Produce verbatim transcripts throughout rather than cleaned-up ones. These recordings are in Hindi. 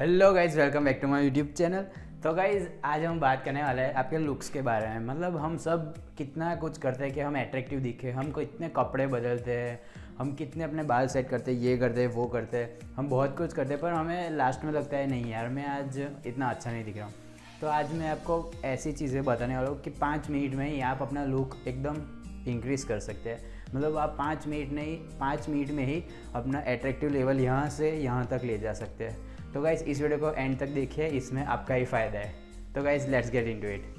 Hello guys, welcome back to my YouTube channel. तो गाइज़, आज हम बात करने वाले हैं आपके लुक्स के बारे में। मतलब हम सब कितना कुछ करते हैं कि हम एट्रैक्टिव दिखे, हम कितने कपड़े बदलते हैं, हम कितने अपने बाल सेट करते हैं, ये करते हैं, वो करते हैं, हम बहुत कुछ करते हैं, पर हमें लास्ट में लगता है नहीं यार, मैं आज इतना अच्छा नहीं दिख रहा हूँ। तो आज मैं आपको ऐसी चीज़ें बताने वाला हूँ कि पाँच मिनट में ही आप अपना लुक एकदम इंक्रीज़ कर सकते हैं। मतलब आप पाँच मिनट नहीं पाँच मिनट में ही अपना एट्रैक्टिव लेवल यहाँ से यहाँ तक ले जा सकते हैं। तो गाइज़, इस वीडियो को एंड तक देखिए, इसमें आपका ही फ़ायदा है। तो guys, let's get into it.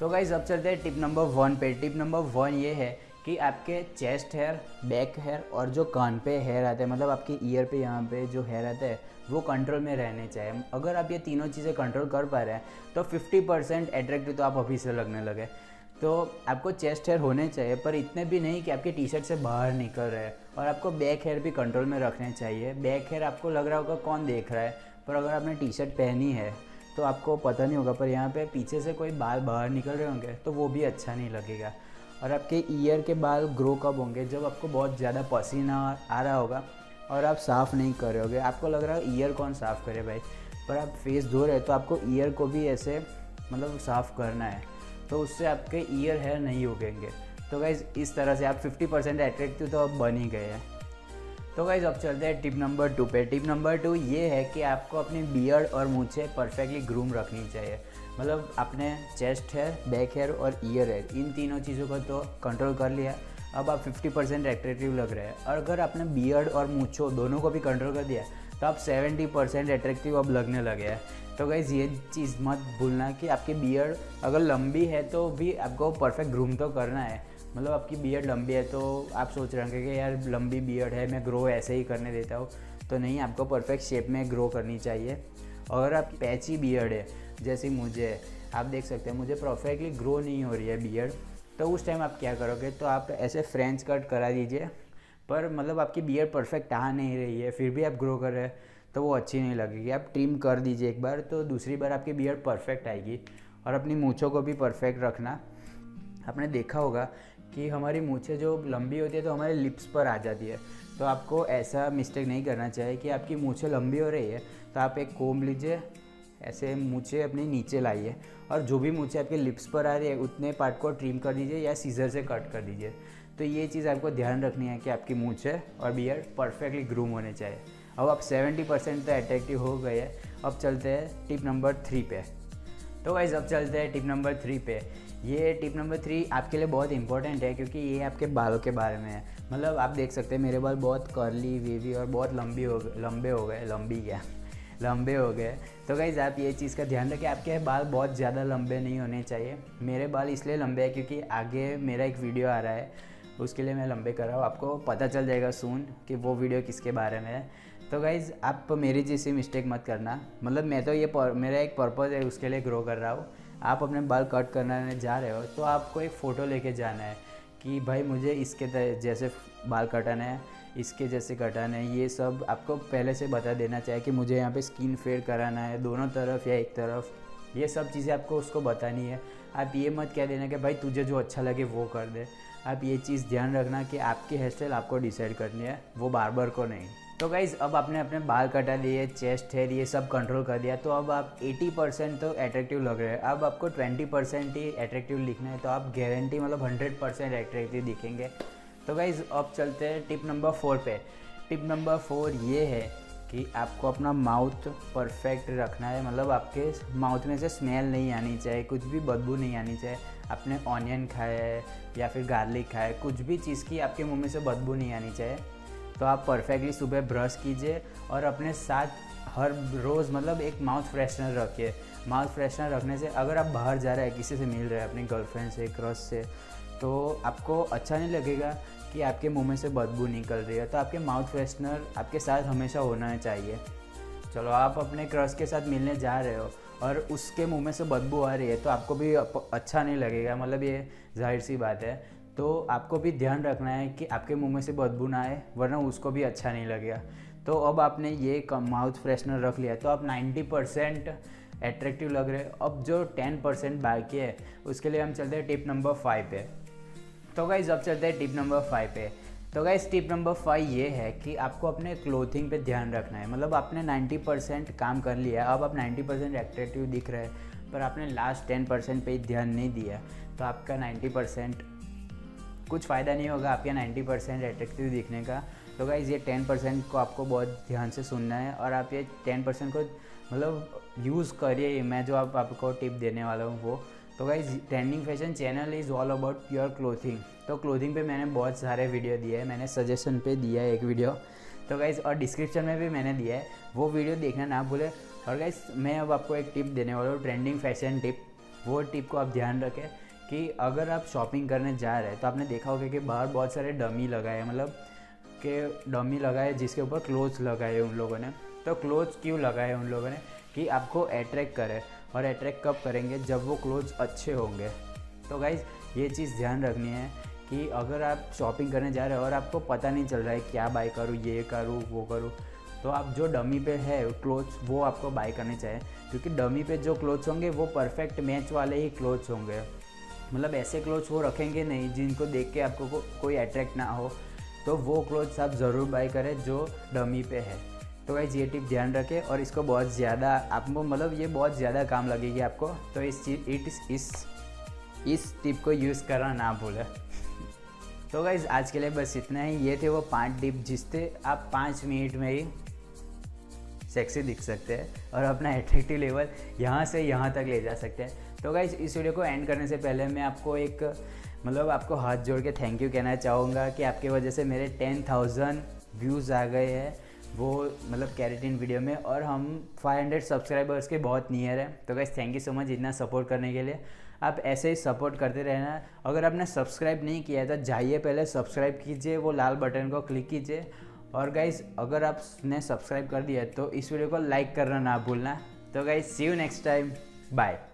तो गाइज़, अब चलते हैं टिप नंबर वन पे। टिप नंबर वन ये है कि आपके चेस्ट हेयर, बैक हेयर और जो कान पे हेयर आते हैं, मतलब आपके ईयर पे यहाँ पे जो हेयर आता है, वो कंट्रोल में रहने चाहिए। अगर आप ये तीनों चीज़ें कंट्रोल कर पा रहे हैं तो फिफ्टी परसेंट एट्रैक्टिव तो आप अभी से लगने लगे। तो आपको चेस्ट हेयर होने चाहिए, पर इतने भी नहीं कि आपके टी शर्ट से बाहर निकल रहे हैं। और आपको बैक हेयर भी कंट्रोल में रखने चाहिए। बैक हेयर आपको लग रहा होगा कौन देख रहा है, पर अगर आपने टी शर्ट पहनी है तो आपको पता नहीं होगा, पर यहाँ पर पीछे से कोई बाल बाहर निकल रहे होंगे तो वो भी अच्छा नहीं लगेगा। और आपके ईयर के बाल ग्रो कब होंगे? जब आपको बहुत ज़्यादा पसीना आ रहा होगा और आप साफ़ नहीं कर रहे होगे। आपको लग रहा है ईयर कौन साफ़ करे भाई, पर आप फेस धो रहे हो तो आपको ईयर को भी ऐसे मतलब साफ़ करना है, तो उससे आपके ईयर हेयर नहीं उगेंगे। तो गाइज़, इस तरह से आप फिफ्टी परसेंट एट्रैक्टिव तो अब बन ही गए हैं। तो गाइज़, अब चलते हैं टिप नंबर टू पे। टिप नंबर टू ये है कि आपको अपनी बियर्ड और मूँछें परफेक्टली ग्रूम रखनी चाहिए। मतलब आपने चेस्ट हेयर, बैक हेयर और ईयर हेयर, इन तीनों चीज़ों को तो कंट्रोल कर लिया, अब आप फिफ्टी परसेंट एट्रैक्टिव लग रहे हैं। और अगर आपने बियर्ड और मूँछों दोनों को भी कंट्रोल कर दिया तो आप सेवेंटी परसेंट एट्रैक्टिव अब लगने लगे हैं। तो गाइज़, ये चीज़ मत भूलना कि आपकी बियर्ड अगर लंबी है तो भी आपको परफेक्ट ग्रूम तो करना है। मतलब आपकी बियर्ड लंबी है तो आप सोच रहे होंगे कि यार लंबी बियर्ड है, मैं ग्रो ऐसे ही करने देता हूँ, तो नहीं, आपको परफेक्ट शेप में ग्रो करनी चाहिए। और आप पैची बियर्ड है, जैसे मुझे आप देख सकते हैं, मुझे परफेक्टली ग्रो नहीं हो रही है बियर्ड, तो उस टाइम आप क्या करोगे? तो आप ऐसे फ्रेंच कट करा दीजिए, पर मतलब आपकी बियर्ड परफेक्ट आ नहीं रही है, फिर भी आप ग्रो कर रहे हैं तो वो अच्छी नहीं लगेगी। आप ट्रिम कर दीजिए एक बार, तो दूसरी बार आपकी बियर्ड परफेक्ट आएगी। और अपनी मूँछों को भी परफेक्ट रखना। आपने देखा होगा कि हमारी मूँछें जो लंबी होती है तो हमारे लिप्स पर आ जाती है, तो आपको ऐसा मिस्टेक नहीं करना चाहिए कि आपकी मूँछें लंबी हो रही है तो आप एक कोम लीजिए, ऐसे मूँछें अपने नीचे लाइए, और जो भी मूँछें आपके लिप्स पर आ रही है उतने पार्ट को ट्रिम कर दीजिए या सीजर से कट कर दीजिए। तो ये चीज़ आपको ध्यान रखनी है कि आपकी मूँछें और बियर्ड परफेक्टली ग्रूम होने चाहिए। अब आप सेवेंटी परसेंट तो एट्रैक्टिव हो गए हैं। अब चलते हैं टिप नंबर थ्री पे। तो गाइज़, अब चलते हैं टिप नंबर थ्री पे। ये टिप नंबर थ्री आपके लिए बहुत इंपॉर्टेंट है, क्योंकि ये आपके बालों के बारे में है। मतलब आप देख सकते हैं मेरे बाल बहुत कर्ली, वेवी और बहुत लंबी हो लंबे हो गए लंबी क्या लंबे हो गए। तो गाइज़, आप ये चीज़ का ध्यान रखें, आपके बाल बहुत ज़्यादा लंबे नहीं होने चाहिए। मेरे बाल इसलिए लंबे हैं क्योंकि आगे मेरा एक वीडियो आ रहा है, उसके लिए मैं लंबे कर रहा हूँ। आपको पता चल जाएगा सून कि वो वीडियो किसके बारे में है। तो गाइज़, आप मेरी जैसी मिस्टेक मत करना। मतलब मैं तो ये मेरा एक पर्पज़ है, उसके लिए ग्रो कर रहा हूँ। आप अपने बाल कट करने जा रहे हो तो आपको एक फ़ोटो लेके जाना है कि भाई मुझे इसके जैसे बाल कटाना है, इसके जैसे कटाना है। ये सब आपको पहले से बता देना चाहिए कि मुझे यहाँ पे स्किन फेड कराना है दोनों तरफ या एक तरफ। ये सब चीज़ें आपको उसको बतानी है। आप ये मत कह देना कि भाई तुझे जो अच्छा लगे वो कर दे। आप ये चीज़ ध्यान रखना कि आपकी हेयर स्टाइल आपको डिसाइड करनी है, वो बार्बर को नहीं। तो गाइज़, अब आपने अपने बाल कटा लिए, चेस्ट हेयर ये सब कंट्रोल कर दिया, तो अब आप एटी परसेंट तो एट्रैक्टिव लग रहे हैं। अब आपको ट्वेंटी परसेंट ही एट्रैक्टिव लिखना है, तो आप गारंटी मतलब हंड्रेड परसेंट एट्रैक्टिव दिखेंगे। तो गाइज़, अब चलते हैं टिप नंबर फोर पे। टिप नंबर फोर ये है कि आपको अपना माउथ परफेक्ट रखना है। मतलब आपके माउथ में से स्मेल नहीं आनी चाहिए, कुछ भी बदबू नहीं आनी चाहिए। आपने ऑनियन खाया है या फिर गार्लिक खाया है, कुछ भी चीज़ की आपके मुंह में से बदबू नहीं आनी चाहिए। तो आप परफेक्टली सुबह ब्रश कीजिए और अपने साथ हर रोज़ मतलब एक माउथ फ्रेशनर रखिए। माउथ फ्रेशनर रखने से अगर आप बाहर जा रहे हैं, किसी से मिल रहे हैं, अपनी गर्लफ्रेंड से, क्रश से, तो आपको अच्छा नहीं लगेगा कि आपके मुंह में से बदबू निकल रही है। तो आपके माउथ फ्रेशनर आपके साथ हमेशा होना चाहिए। चलो, आप अपने क्रश के साथ मिलने जा रहे हो और उसके मुंह में से बदबू आ रही है तो आपको भी अच्छा नहीं लगेगा। मतलब ये जाहिर सी बात है। तो आपको भी ध्यान रखना है कि आपके मुंह में से बदबू ना आए, वरना उसको भी अच्छा नहीं लगेगा। तो अब आपने ये माउथ फ्रेशनर रख लिया तो आप नब्बे परसेंट एट्रैक्टिव लग रहे। अब जो दस परसेंट बाकी है उसके लिए हम चलते हैं टिप नंबर फाइव पे। तो गाइज़ अब चलते हैं टिप नंबर फाइव पे। तो गाइज़ टिप नंबर फाइव ये है कि आपको अपने क्लोथिंग पे ध्यान रखना है। मतलब आपने नब्बे परसेंट काम कर लिया, अब आप नब्बे परसेंट एट्रैक्टिव दिख रहे हैं, पर आपने लास्ट दस परसेंट पे ध्यान नहीं दिया तो आपका नब्बे परसेंट कुछ फ़ायदा नहीं होगा आपका नब्बे परसेंट एट्रैक्टिव दिखने का। तो गाइज़ ये दस परसेंट को आपको बहुत ध्यान से सुनना है और आप ये दस परसेंट को मतलब यूज़ करिए। मैं जो आप आपको टिप देने वाला हूँ वो। तो guys trending fashion channel is all about pure clothing. तो क्लोथिंग पे मैंने बहुत सारे वीडियो दिए हैं, मैंने सजेशन पे दिया है एक वीडियो, तो गाइज़ और डिस्क्रिप्शन में भी मैंने दिया है, वो वीडियो देखना ना भूलें। और गाइज़ मैं अब आपको एक टिप देने वाला हूँ, ट्रेंडिंग फैशन टिप। वो टिप को आप ध्यान रखें कि अगर आप शॉपिंग करने जा रहे हैं तो आपने देखा होगा कि बाहर बहुत सारे डमी लगाए, मतलब के डमी लगाए जिसके ऊपर क्लोथ्स लगाए उन लोगों ने। तो क्लोथ्स क्यों लगाए उन लोगों ने? कि आपको अट्रैक्ट करे, और अट्रैक्ट कब करेंगे? जब वो क्लोथ्स अच्छे होंगे। तो गाइज़ ये चीज़ ध्यान रखनी है कि अगर आप शॉपिंग करने जा रहे हो और आपको पता नहीं चल रहा है क्या बाय करूँ, ये करूँ, वो करूँ, तो आप जो डमी पे है क्लोथ्स वो आपको बाय करने चाहिए, क्योंकि डमी पे जो क्लोथ्स होंगे वो परफेक्ट मैच वाले ही क्लोथ्स होंगे। मतलब ऐसे क्लोथ्स वो रखेंगे नहीं जिनको देख के आपको को, कोई अट्रैक्ट ना हो, तो वो क्लोथ्स आप ज़रूर बाय करें जो डमी पे है। तो गाइज़ ये टिप ध्यान रखें और इसको बहुत ज़्यादा आपको मतलब ये बहुत ज़्यादा काम लगेगी आपको। तो इस चीज इस इस इस टिप को यूज़ करना ना भूलें। तो गाइज़ आज के लिए बस इतना ही। ये थे वो पांच टिप जिससे आप पाँच मिनट में ही सेक्सी दिख सकते हैं और अपना एट्रैक्टिव लेवल यहाँ से यहाँ तक ले जा सकते हैं। तो गाइज़ इस वीडियो को एंड करने से पहले मैं आपको एक मतलब आपको हाथ जोड़ के थैंक यू कहना चाहूँगा कि आपके वजह से मेरे टेन थाउजेंड व्यूज़ आ गए हैं वो मतलब कैरेटिन वीडियो में, और हम पाँच सौ सब्सक्राइबर्स के बहुत नियर है। तो guys thank you so much इतना सपोर्ट करने के लिए। आप ऐसे ही सपोर्ट करते रहना। अगर आपने सब्सक्राइब नहीं किया है तो जाइए पहले सब्सक्राइब कीजिए, वो लाल बटन को क्लिक कीजिए। और गाइस अगर आपने सब्सक्राइब कर दिया है तो इस वीडियो को लाइक करना ना भूलना। तो guys see you next time, bye.